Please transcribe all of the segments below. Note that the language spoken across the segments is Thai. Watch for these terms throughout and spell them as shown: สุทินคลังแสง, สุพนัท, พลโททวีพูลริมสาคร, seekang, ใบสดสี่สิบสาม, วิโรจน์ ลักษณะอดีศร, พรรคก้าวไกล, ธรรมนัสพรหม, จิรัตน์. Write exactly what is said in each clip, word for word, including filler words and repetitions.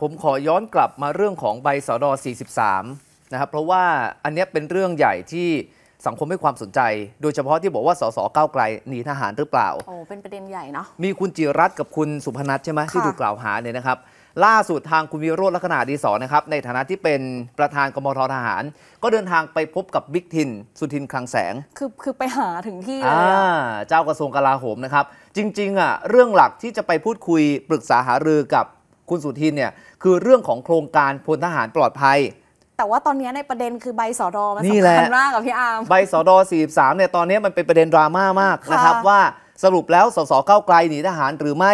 ผมขอย้อนกลับมาเรื่องของใบสดสี่สิบสามนะครับเพราะว่าอันนี้เป็นเรื่องใหญ่ที่สังคมให้ความสนใจโดยเฉพาะที่บอกว่าสสก้าวไกลหนีทหารหรือเปล่าโอ้เป็นประเด็นใหญ่เนาะมีคุณจิรัตน์กับคุณสุพนัทใช่ไหมที่ถูกกล่าวหาเนี่ยนะครับล่าสุดทางคุณวิโรจน์ ลักษณะอดีศรนะครับในฐานะที่เป็นประธานกมท.ทหารก็เดินทางไปพบกับบิ๊กทินสุทินคลังแสงคือคือไปหาถึงที่เลยเจ้ากระทรวงกลาโหมนะครับจริงๆอ่ะเรื่องหลักที่จะไปพูดคุยปรึกษาหารือกับคุณสุทินเนี่ยคือเรื่องของโครงการพลทหารปลอดภัยแต่ว่าตอนนี้ในประเด็นคือใบสดมันสำคัญมากกับพี่อาร์มใบสดสี่สิบสามเนี่ยตอนนี้มันเป็นประเด็นดราม่ามากนะครับว่าสรุปแล้วสสก้าวไกลหนีทหารหรือไม่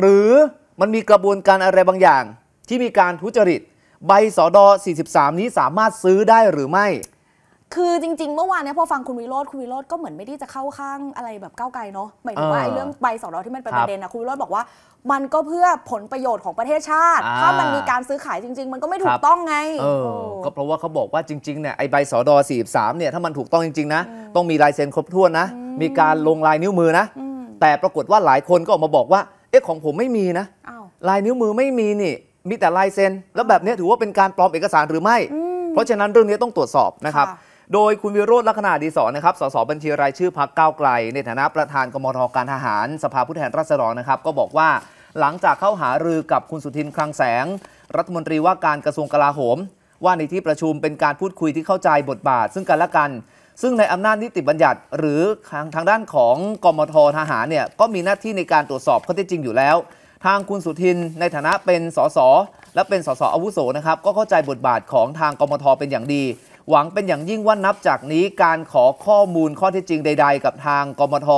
หรือมันมีกระบวนการอะไรบางอย่างที่มีการทุจริตใบสดสี่สิบสามนี้สามารถซื้อได้หรือไม่คือจริงๆเมื่อวานเนี่ยพอฟังคุณวิโรจน์คุณวิโรจน์ก็เหมือนไม่ได้จะเข้าข้างอะไรแบบก้าวไกลเนาะหมายถึงว่าไอ้เรื่องใบสดที่มันเป็นประเด็นนะคุณวิโรจน์บอกว่ามันก็เพื่อผลประโยชน์ของประเทศชาติถ้ามันมีการซื้อขายจริงๆมันก็ไม่ถูกต้องไงก็เพราะว่าเขาบอกว่าจริงๆเนี่ยไอ้ใบสดสี่สิบสามเนี่ยถ้ามันถูกต้องจริงๆนะต้องมีลายเซ็นครบถ้วนนะมีการลงลายนิ้วมือนะแต่ปรากฏว่าหลายคนก็ออกมาบอกว่าเอ๊ะของผมไม่มีนะลายนิ้วมือไม่มีนี่มีแต่ลายเซ็นแล้วแบบนี้ถือว่าเป็นการปลอมเอกสารหรือไม่เพราะฉะนั้นเรื่องนี้ต้องตรวจสอบนะครับโดยคุณวิโรจน์ ลักษณะอดีศรนะครับสสบัญชีรายชื่อพรรคก้าวไกลในฐานะประธานกมท.การทหารสภาผู้แทนราษฎรนะครับก็บอกว่าหลังจากเข้าหารือกับคุณสุทินคลังแสงรัฐมนตรีว่าการกระทรวงกลาโหมว่าในที่ประชุมเป็นการพูดคุยที่เข้าใจบทบาทซึ่งกันและกันซึ่งในอำนาจนิติบัญญัติหรือทางทางด้านของกมท.ทหารเนี่ยก็มีหน้าที่ในการตรวจสอบข้อเท็จจริงอยู่แล้วทางคุณสุทินในฐานะเป็นสสและเป็นสสอาวุโสนะครับก็เข้าใจบทบาทของทางกมท.เป็นอย่างดีหวังเป็นอย่างยิ่งว่านับจากนี้การขอข้อมูลข้อเท็จจริงใดๆกับทางกมท.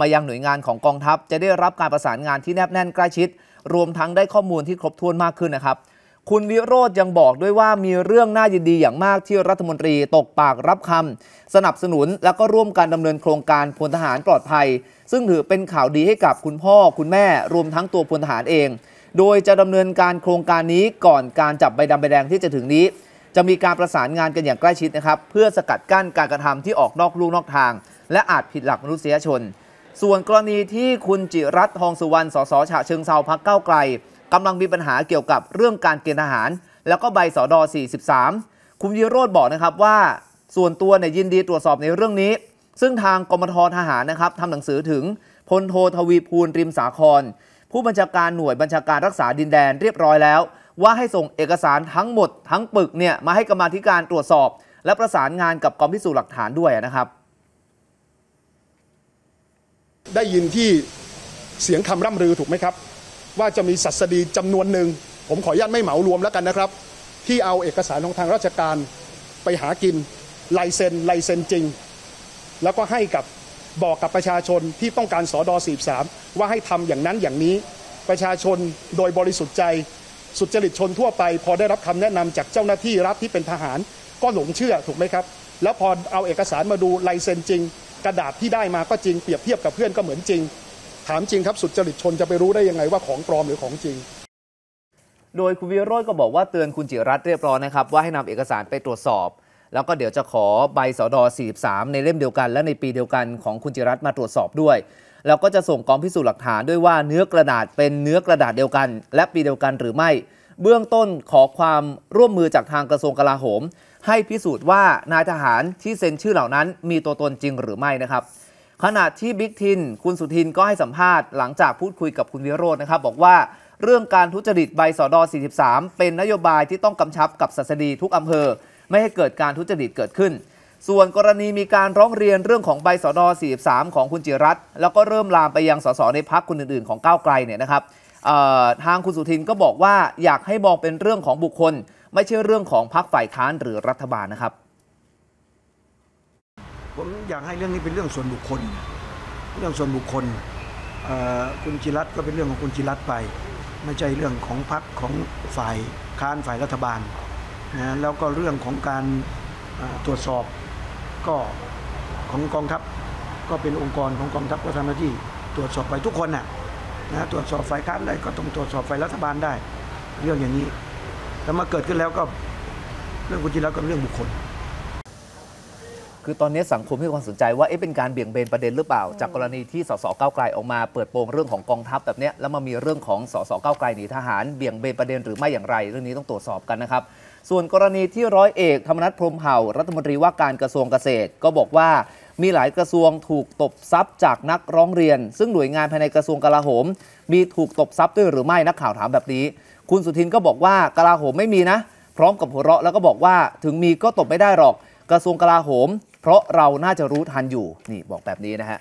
มายังหน่วยงานของกองทัพจะได้รับการประสานงานที่แนบแน่นใกล้ชิดรวมทั้งได้ข้อมูลที่ครบถ้วนมากขึ้นนะครับคุณวิโรจน์ยังบอกด้วยว่ามีเรื่องน่ายินดีอย่างมากที่รัฐมนตรีตกปากรับคำสนับสนุนและก็ร่วมการดำเนินโครงการพลทหารปลอดภัยซึ่งถือเป็นข่าวดีให้กับคุณพ่อคุณแม่รวมทั้งตัวพลทหารเองโดยจะดำเนินการโครงการนี้ก่อนการจับใบดำใบแดงที่จะถึงนี้จะมีการประสานงานกันอย่างใกล้ชิดนะครับเพื่อสกัดกั้นการกระทำที่ออกนอกลู่นอกทางและอาจผิดหลักมนุษยชนส่วนกรณีที่คุณจิรัตน์ ทองสุวรรณ สส ฉะเชิงเทรา พรรคก้าวไกลกำลังมีปัญหาเกี่ยวกับเรื่องการเกณฑ์ทหารแล้วก็ใบสดสี่สิบสามคุณวิโรจน์บอกนะครับว่าส่วนตัวเนี่ยยินดีตรวจสอบในเรื่องนี้ซึ่งทางกมททหารนะครับทำหนังสือถึงพลโททวีพูลริมสาครผู้บัญชาการหน่วยบัญชาการรักษาดินแดนเรียบร้อยแล้วว่าให้ส่งเอกสารทั้งหมดทั้งปึกเนี่ยมาให้กรรมาธิการตรวจสอบและประสานงานกับกองพิสูจน์หลักฐานด้วยนะครับได้ยินที่เสียงคำร่ำลือถูกไหมครับว่าจะมีศัสดีจำนวนหนึ่งผมขออนุญาตไม่เหมารวมแล้วกันนะครับที่เอาเอกสารของทางราชการไปหากินลายเซ็นลายเซ็นจริงแล้วก็ให้กับบอกกับประชาชนที่ต้องการสดสี่สิบสามว่าให้ทำอย่างนั้นอย่างนี้ประชาชนโดยบริสุทธิ์ใจสุจริตชนทั่วไปพอได้รับคำแนะนำจากเจ้าหน้าที่รัฐที่เป็นทหารก็หลงเชื่อถูกไหมครับแล้วพอเอาเอกสารมาดูลายเซ็นจริงกระดาษที่ได้มาก็จริงเปรียบเทียบกับเพื่อนก็เหมือนจริงถามจริงครับสุจริตชนจะไปรู้ได้ยังไงว่าของปลอมหรือของจริงโดยคุณวิโรจน์ก็บอกว่าเตือนคุณจิรัตน์เรียบร้อยนะครับว่าให้นำเอกสารไปตรวจสอบแล้วก็เดี๋ยวจะขอใบสดสี่สิบสามในเล่มเดียวกันและในปีเดียวกันของคุณจิรัตน์มาตรวจสอบด้วยแล้วก็จะส่งกองพิสูจน์หลักฐานด้วยว่าเนื้อกระดาษเป็นเนื้อกระดาษเดียวกันและปีเดียวกันหรือไม่เบื้องต้นขอความร่วมมือจากทางกระทรวงกลาโหมให้พิสูจน์ว่านายทหารที่เซ็นชื่อเหล่านั้นมีตัวตนจริงหรือไม่นะครับขณะที่บิ๊กทินคุณสุทินก็ให้สัมภาษณ์หลังจากพูดคุยกับคุณวิโรจน์นะครับบอกว่าเรื่องการทุจริตใบสดสี่สิบสามเป็นนโยบายที่ต้องกำชับกับศาสดีทุกอำเภอไม่ให้เกิดการทุจริตเกิดขึ้นส่วนกรณีมีการร้องเรียนเรื่องของใบสดสี่สิบสามของคุณจิรัตน์แล้วก็เริ่มลามไปยังสสในพรรคคนอื่นๆของก้าวไกลเนี่ยนะครับทางคุณสุทินก็บอกว่าอยากให้มองเป็นเรื่องของบุคคลไม่ใช่เรื่องของพรรคฝ่ายค้านหรือรัฐบาลนะครับผมอยากให้เรื่องนี้เป็นเรื่องส่วนบุคคลเรื่องส่วนบุคคลคุณจิรัตน์ก็เป็นเรื่องของคุณจิรัตน์ไปไม่ใช่เรื่องของพรรคของฝ่ายค้านฝ่ายรัฐบาลนะแล้วก็เรื่องของการตรวจสอบก็ของกองทัพก็เป็นองค์กรของกองทัพก็ทำหน้าที่ตรวจสอบไปทุกคนน่ะนะตรวจสอบฝ่ายค้านได้ก็ต้องตรวจสอบฝ่ายรัฐบาลได้เรื่องอย่างนี้แต่มาเกิดขึ้นแล้วก็เรื่องคุณจิรัตน์ก็เป็นเรื่องบุคคล คือตอนนี้สังคมให้ความสนใจว่าเอ๊ะเป็นการเบี่ยงเบนประเด็นหรือเปล่าจากกรณีที่สสก้าวไกลออกมาเปิดโปงเรื่องของกองทัพแบบนี้แล้วมามีเรื่องของสสก้าวไกลหนีทหารเบี่ยงเบนประเด็นหรือไม่อย่างไรเรื่องนี้ต้องตรวจสอบกันนะครับส่วนกรณีที่ร้อยเอกธรรมนัสพรหมเผ่ารัฐมนตรีว่าการกระทรวงเกษตรก็บอกว่ามีหลายกระทรวงถูกตบทรัพย์จากนักร้องเรียนซึ่งหน่วยงานภายในกระทรวงกลาโหมมีถูกตบทรัพย์ด้วยหรือไม่นักข่าวถามแบบนี้คุณสุทินก็บอกว่ากลาโหมไม่มีนะพร้อมกับหัวเราะแล้วก็บอกว่าถึงมีก็ตบไม่ได้หรอกกระทรวงกลาโหมเพราะเราน่าจะรู้ทันอยู่นี่บอกแบบนี้นะฮะ